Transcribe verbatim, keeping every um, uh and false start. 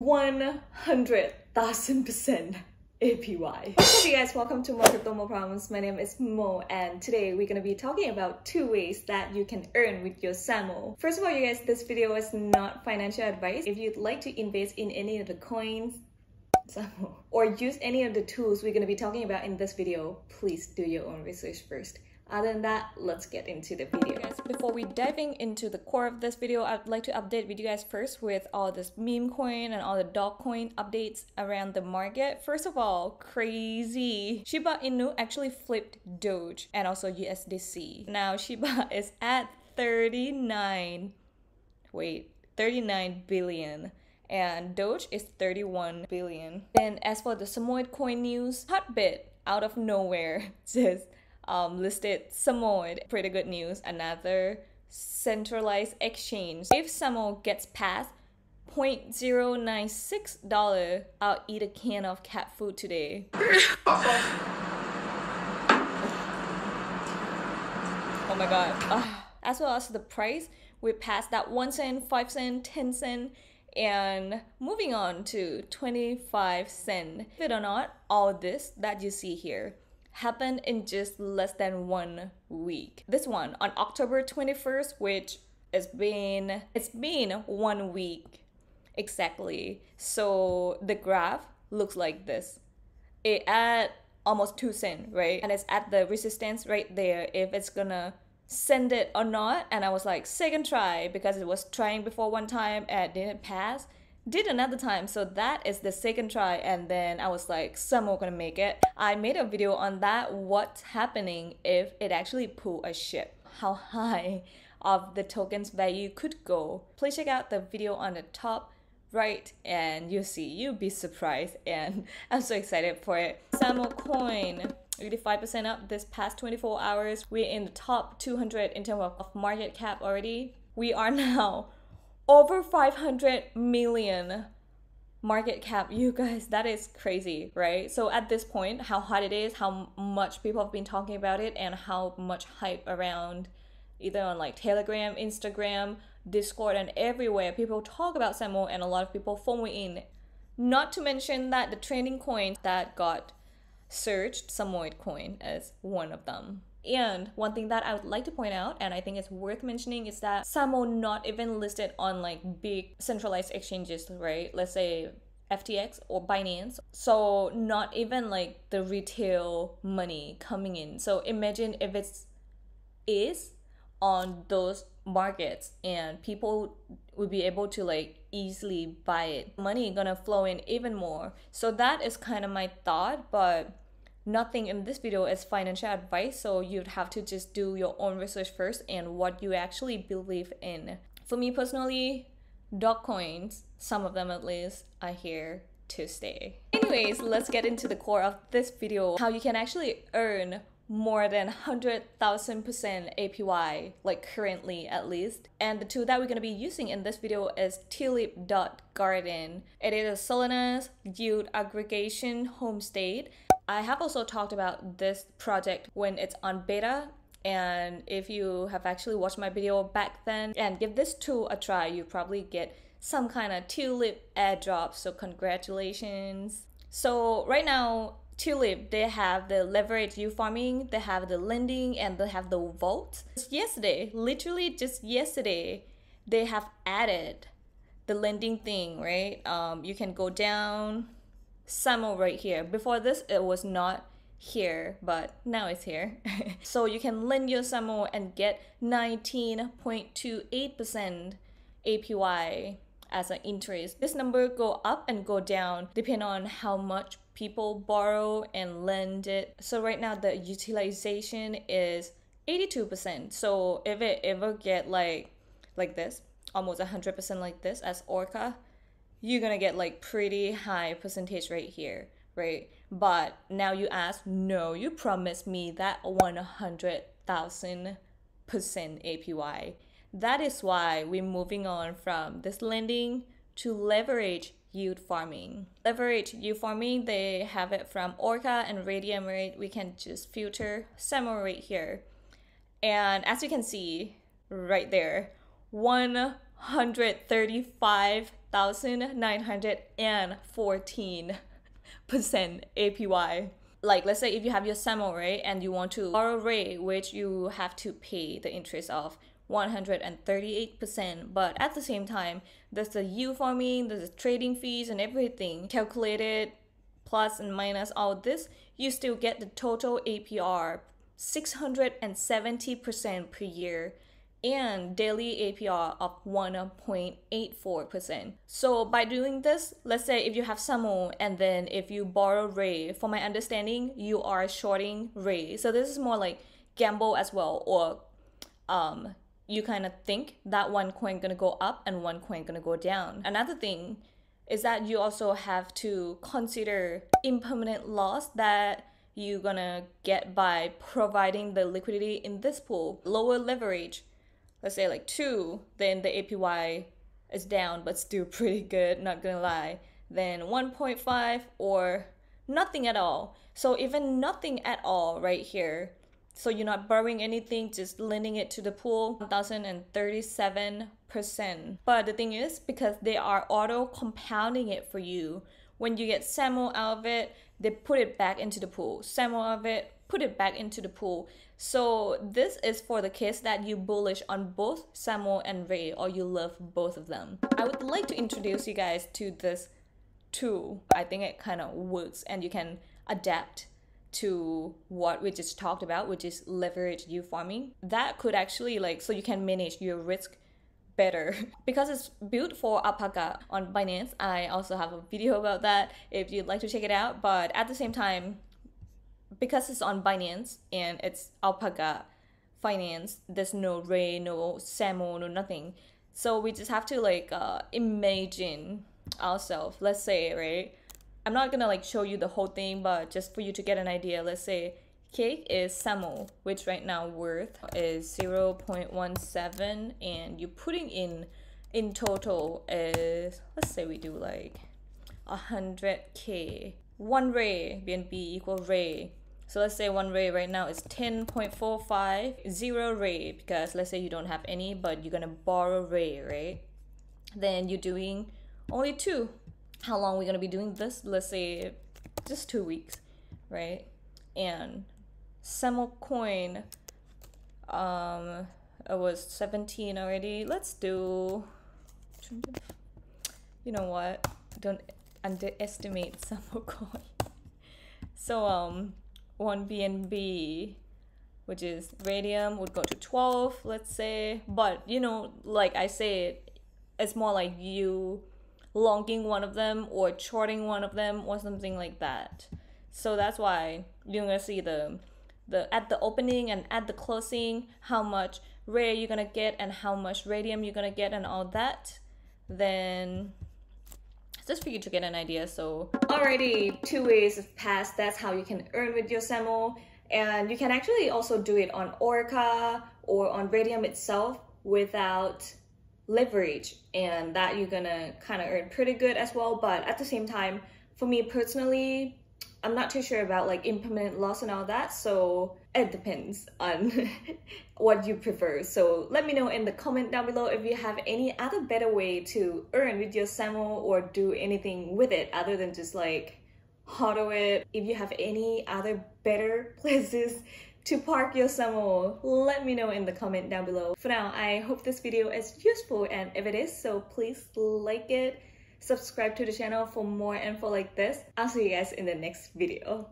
one hundred thousand percent A P Y. What's up you guys, welcome to Mo Crypto Mo Problems. My name is Mo and today we're gonna be talking about two ways that you can earn with your SAMO. First of all you guys, this video is not financial advice. If you'd like to invest in any of the coins, SAMO, or use any of the tools we're gonna be talking about in this video, please do your own research first. Other than that, let's get into the video. Guys, before we diving into the core of this video, I'd like to update with you guys first with all this meme coin and all the dog coin updates around the market. First of all, crazy. Shiba Inu actually flipped Doge and also U S D C. Now Shiba is at thirty-nine, wait, thirty-nine billion. And Doge is thirty-one billion. Then as for the Samoyed coin news, Hotbit out of nowhere says, Um, listed Samoyed. Pretty good news, another centralized exchange. If SAMO gets past zero point zero nine six dollars, I'll eat a can of cat food today. Oh my god. Uh, as well as the price, we passed that one cent, five cent, ten cent, and moving on to twenty-five cent. Believe it or not, all this that you see here happened in just less than one week. This one on October twenty-first, which has been it's been one week exactly. So the graph looks like this. It at almost two cent, right? And it's at the resistance right there. If it's gonna send it or not. And I was like, second try, because it was trying before one time and didn't pass. Did another time, so that is the second try, and then I was like, SAMO gonna make it. I made a video on that, what's happening if it actually pull a ship, how high of the token's value could go. Please check out the video on the top right and you'll see, you'll be surprised, and I'm so excited for it. SAMO coin eighty-five percent up this past twenty-four hours. We're in the top two hundred in terms of market cap already. We are now over five hundred million market cap, you guys, that is crazy, right? So at this point, how hot it is, how much people have been talking about it, and how much hype around either on like Telegram, Instagram, Discord, and everywhere, people talk about SAMO and a lot of people FOMO in. Not to mention that the trending coin that got searched, Samoyed coin, is one of them. And one thing that I would like to point out, and I think it's worth mentioning, is that SAMO not even listed on like big centralized exchanges, right? Let's say F T X or Binance. So not even like the retail money coming in. So imagine if it's is on those markets and people would be able to like easily buy it. Money gonna flow in even more. So that is kind of my thought, but nothing in this video is financial advice, so you'd have to just do your own research first and what you actually believe in. For me personally, dog coins, some of them at least, are here to stay. Anyways, let's get into the core of this video, how you can actually earn more than one hundred thousand percent A P Y, like currently at least. And the tool that we're gonna be using in this video is tulip dot garden. It is a Solana's yield aggregation home state. I have also talked about this project when it's on beta, and if you have actually watched my video back then and give this tool a try, you probably get some kind of tulip airdrop, so congratulations. So right now, Tulip, they have the leverage yield farming, they have the lending, and they have the vault. Just yesterday, literally just yesterday, they have added the lending thing, right? Um, you can go down SAMO right here. Before this, it was not here, but now it's here. So you can lend your SAMO and get nineteen point two eight percent A P Y as an interest. This number go up and go down depending on how much people borrow and lend it. So right now the utilization is eighty-two percent. So if it ever get like like this, almost one hundred percent like this as Orca, you're gonna get like pretty high percentage right here, right? But now you ask, no, you promised me that one hundred thousand percent A P Y. That is why we're moving on from this lending to leverage yield farming. Leverage yield farming, they have it from Orca and Raydium, right? We can just filter SAMO right here. And as you can see right there, one hundred thirty-five one thousand nine hundred fourteen percent A P Y. Like, let's say if you have your SAMO, right, and you want to borrow rate, which you have to pay the interest of one hundred thirty-eight percent, but at the same time, there's the yield farming, there's the trading fees and everything calculated, plus and minus all this, you still get the total A P R six hundred seventy percent per year and daily A P R of one point eight four percent. So by doing this, let's say if you have SAMO and then if you borrow Ray, for my understanding, you are shorting Ray. So this is more like gamble as well, or um, you kind of think that one coin gonna go up and one coin gonna go down. Another thing is that you also have to consider impermanent loss that you're gonna get by providing the liquidity in this pool. Lower leverage, let's say like two, then the A P Y is down, but still pretty good, not gonna lie. Then one point five or nothing at all. So even nothing at all right here. So you're not borrowing anything, just lending it to the pool, one thousand thirty-seven percent. But the thing is, because they are auto compounding it for you, when you get SAMO out of it, they put it back into the pool. SAMO out of it, put it back into the pool. So this is for the case that you bullish on both SAMO and Ray, or you love both of them. I would like to introduce you guys to this tool. I think it kind of works and you can adapt to what we just talked about, which is leverage yield farming. That could actually, like, so you can manage your risk better because it's built for Alpaca on Binance. I also have a video about that if you'd like to check it out. But at the same time, because it's on Binance and it's Alpaca Finance, there's no Ray, no SAMO, no nothing. So we just have to like uh, imagine ourselves. Let's say, right? I'm not gonna like show you the whole thing, but just for you to get an idea, let's say cake is SAMO, which right now worth is zero point one seven, and you're putting in in total is, let's say we do like one hundred K. One Ray, B N B equal Ray. So let's say one Ray right now is ten point four five, zero Ray, because let's say you don't have any, but you're gonna borrow Ray, right? Then you're doing only two. How long are we gonna be doing this? Let's say just two weeks, right? And SAMO coin, um, it was seventeen already. Let's do. You know what? Don't underestimate SAMO coin. So um, one B N B, which is Raydium, would go to twelve. Let's say, but you know, like I said, it's more like you longing one of them or shorting one of them or something like that. So that's why you're gonna see the the at the opening and at the closing how much Ray you're gonna get and how much Raydium you're gonna get and all that. Then just for you to get an idea. So already two ways have passed. That's how you can earn with your SAMO, and you can actually also do it on Orca or on Raydium itself without leverage, and that you're gonna kind of earn pretty good as well. But at the same time, for me personally, I'm not too sure about like impermanent loss and all that, so it depends on what you prefer. So let me know in the comment down below if you have any other better way to earn with your SAMO or do anything with it other than just like hodl it. If you have any other better places to park your SAMO, let me know in the comment down below. For now, I hope this video is useful, and if it is, so please like it, subscribe to the channel for more info like this. I'll see you guys in the next video.